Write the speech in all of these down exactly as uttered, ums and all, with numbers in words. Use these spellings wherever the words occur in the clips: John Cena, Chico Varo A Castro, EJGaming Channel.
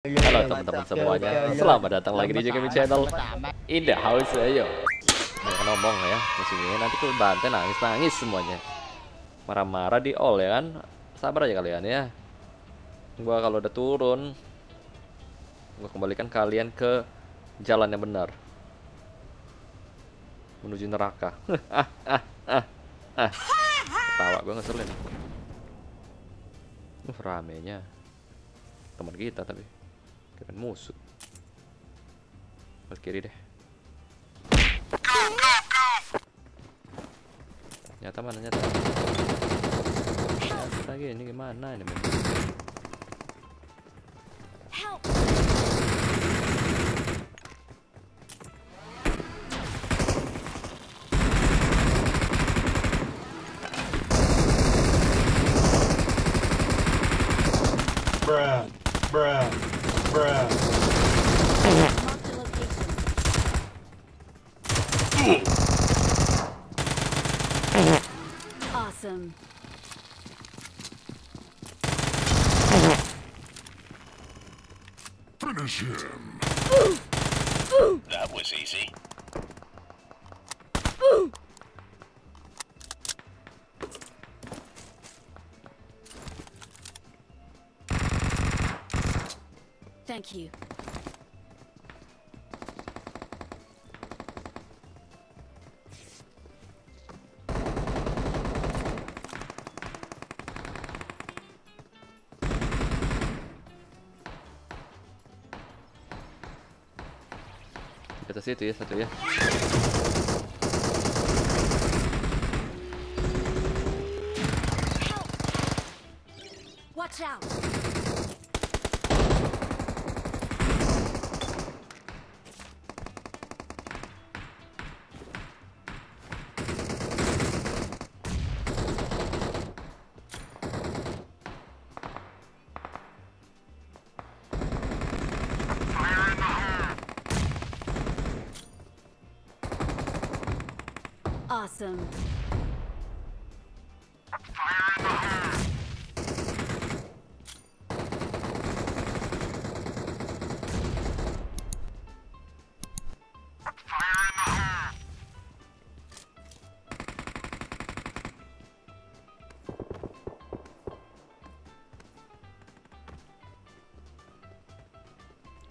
Halo teman-teman semuanya, selamat datang lagi di EJGaming Channel. In the house, ayo. Jangan ngomong ya, musimnya nanti tuh Banten nangis-nangis semuanya. Marah-marah di all ya kan. Sabar aja kalian ya. Gua kalau udah turun, gua kembalikan kalian ke jalan yang benar. Menuju neraka. Ketawa gua ngeselin. Uh, ramenya. Teman kita tapi kan musuh. Balik kiri deh. Nyata mana nyata? Lagi ini gimana ini? Bruh, bruh, bruh. Awesome. Finish him. Ooh. Ooh. That was easy. Ooh. Thank you. Atas itu ya, satu ya. Watch out. Awesome.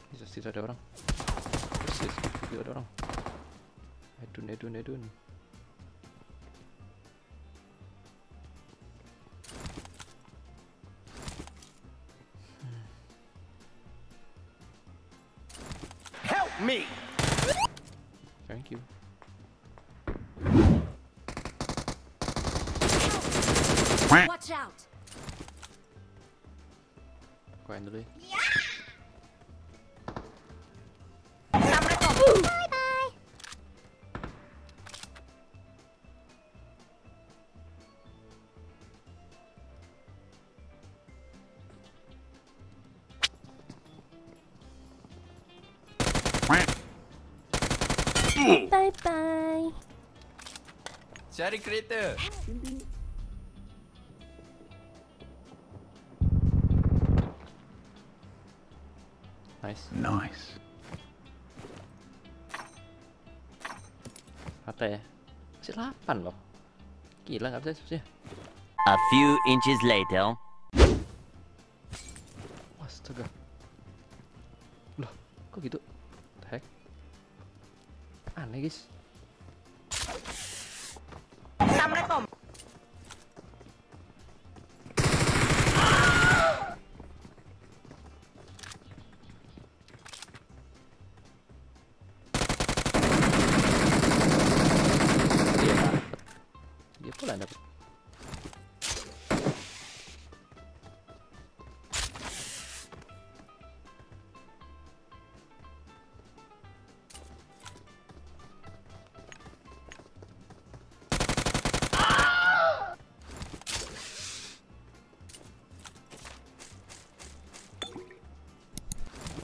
Di situ ada orang. Di situ ada orang. Edun, edun, edun. Me. Thank you. Watch out. Finally. Bye bye. Bye bye. Cari kereta. Nice. Nice. Apa ya? Masih delapan loh. Gila nggak bisa susah. A few inches later. Astaga. Loh, kok gitu? What the heck? Aneh guys. Assalamualaikum. Dia pula dapat.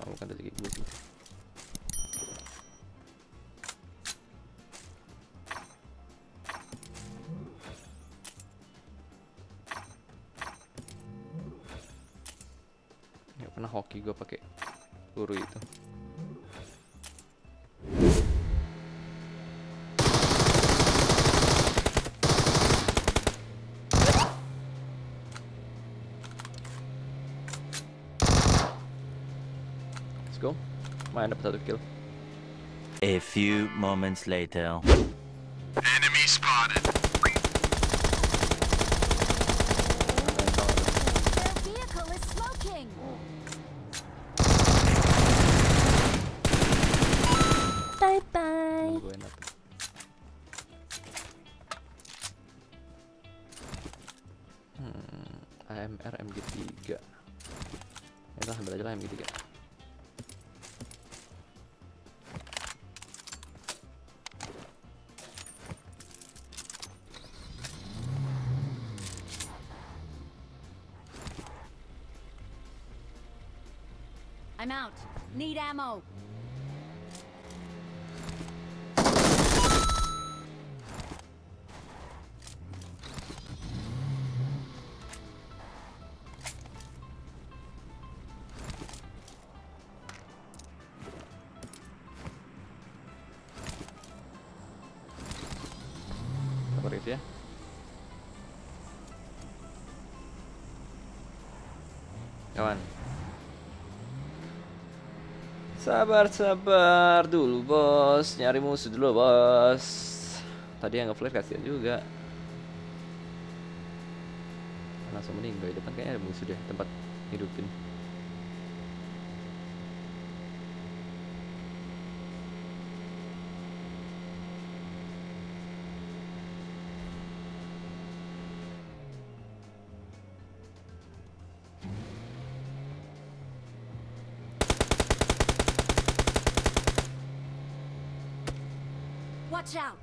Bukan rezeki gue. Nggak pernah hoki gue pakai peluru itu. Let's go. Main dapat satu kill. A few moments later. Enemy spotted. Their vehicle is smoking. Bye bye. Hmm, M R M G tiga. Kita ambil aja lah M R M G tiga. I'm out. Need ammo. Berarti ya. Kawan. Sabar-sabar dulu bos, nyari musuh dulu bos. Tadi yang nge-flare kasihan juga, langsung meninggal di depan. Kayaknya ada musuh deh, tempat hidupin. Watch out.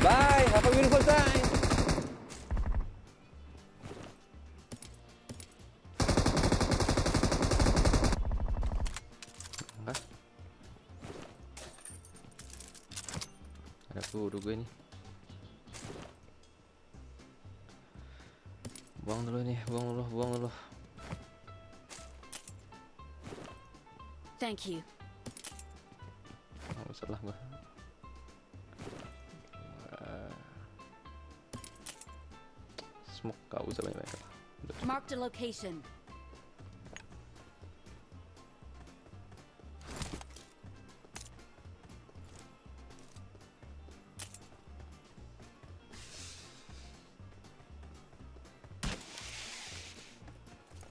Bye, have a beautiful time. Hah? Ada peluru gue nih. Buang dulu nih, buang dulu, buang dulu. Thank you. Oh, salah gue. Smoke gak usah banyak-banyak. Mark the location.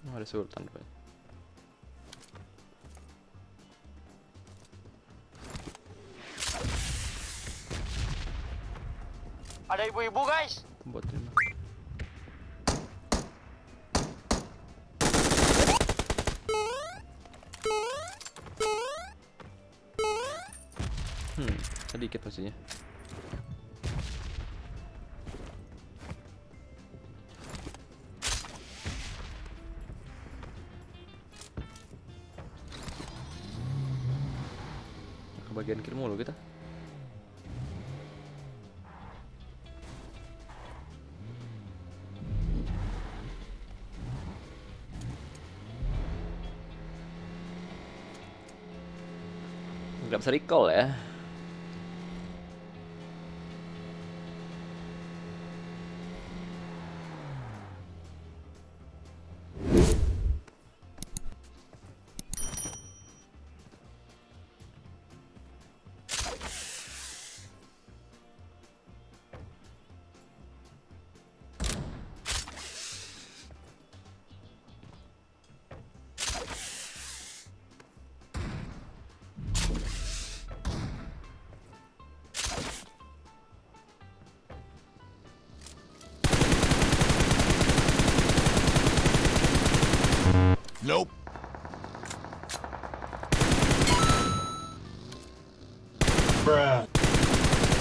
Oh, ada sultan depan. Ada ibu-ibu guys. Buat terima. Hmm, sedikit maksudnya. Ke bagian kiri mulu kita. Nggak bisa recall ya.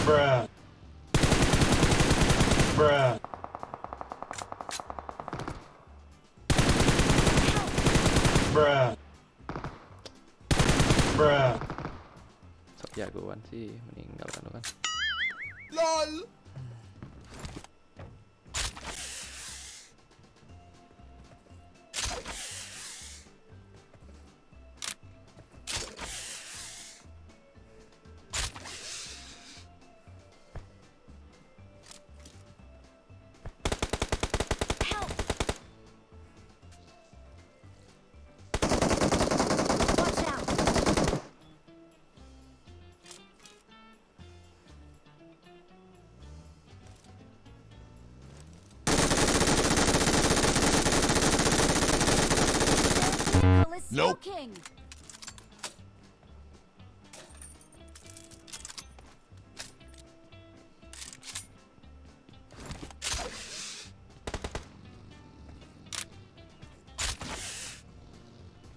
Bruh. Bruh. Bruh. Bruh. Sok jagoan sih meninggal kan lo kan. LOL. Nope. King.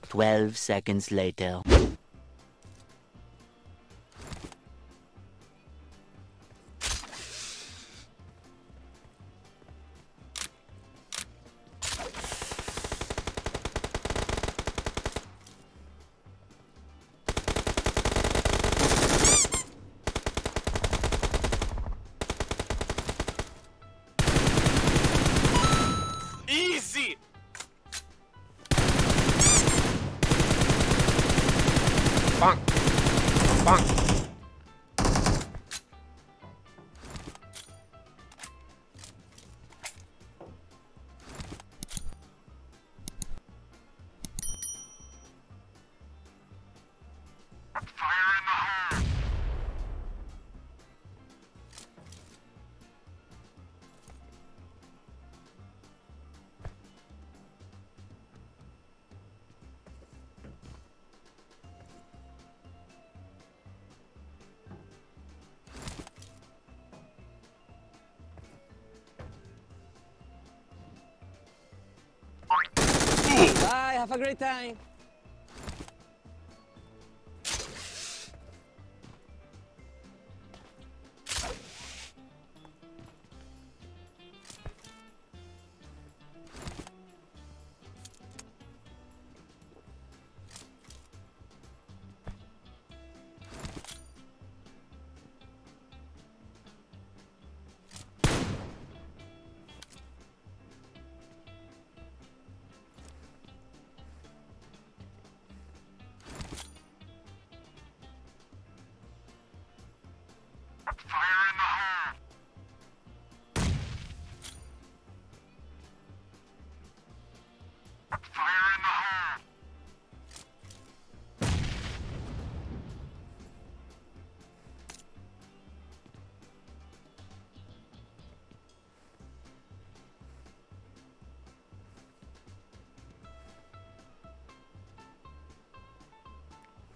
Twelve seconds later. Bang! Bang! Bye, have a great time.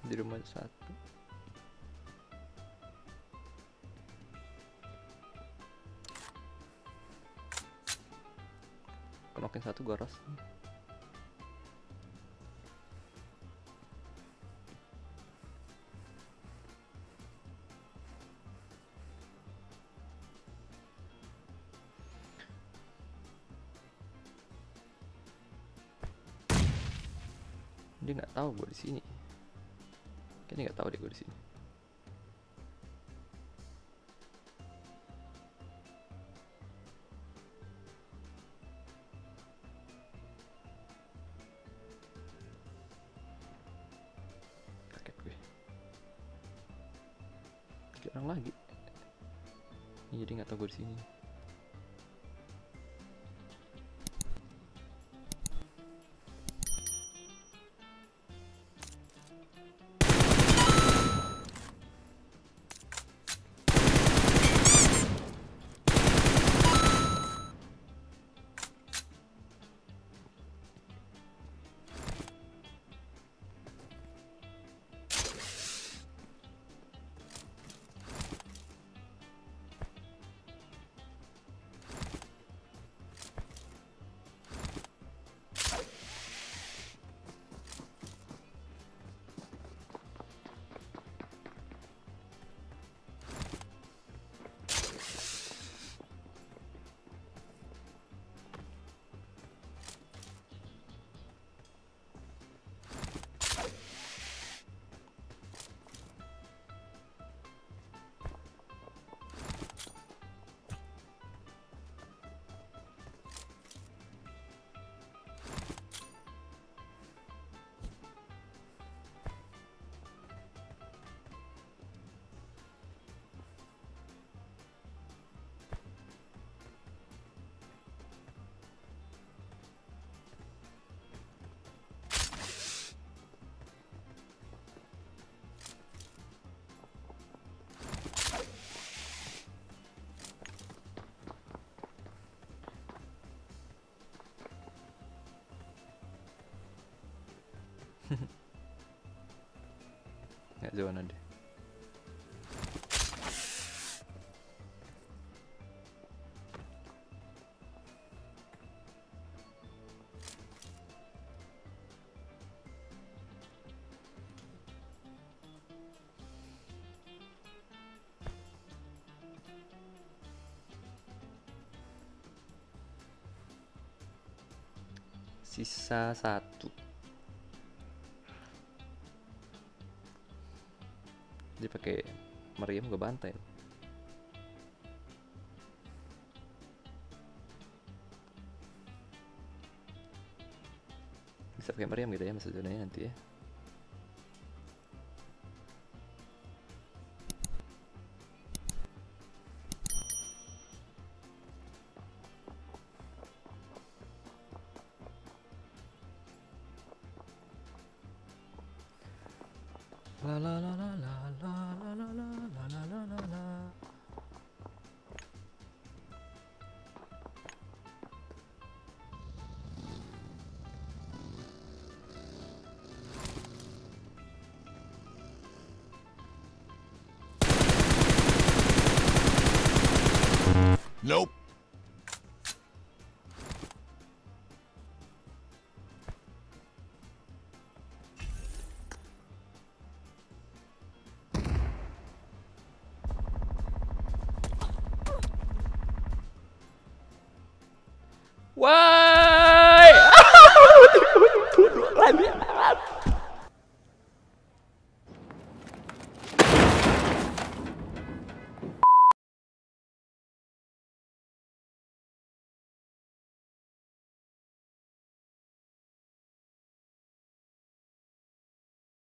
Di rumah satu. Kenokin satu goros. Dia nggak tahu gue di sini. Kayaknya nggak tahu deh gue di sini. Kaget gue. Ada orang lagi. Ini jadi nggak tahu gue di sini. zona dia. Sisa satu. Dia pakai meriam ke bantai. Bisa pakai meriam gitu ya masuk zonanya nanti ya. La la la la la la la la la la la la la. Nope. Why?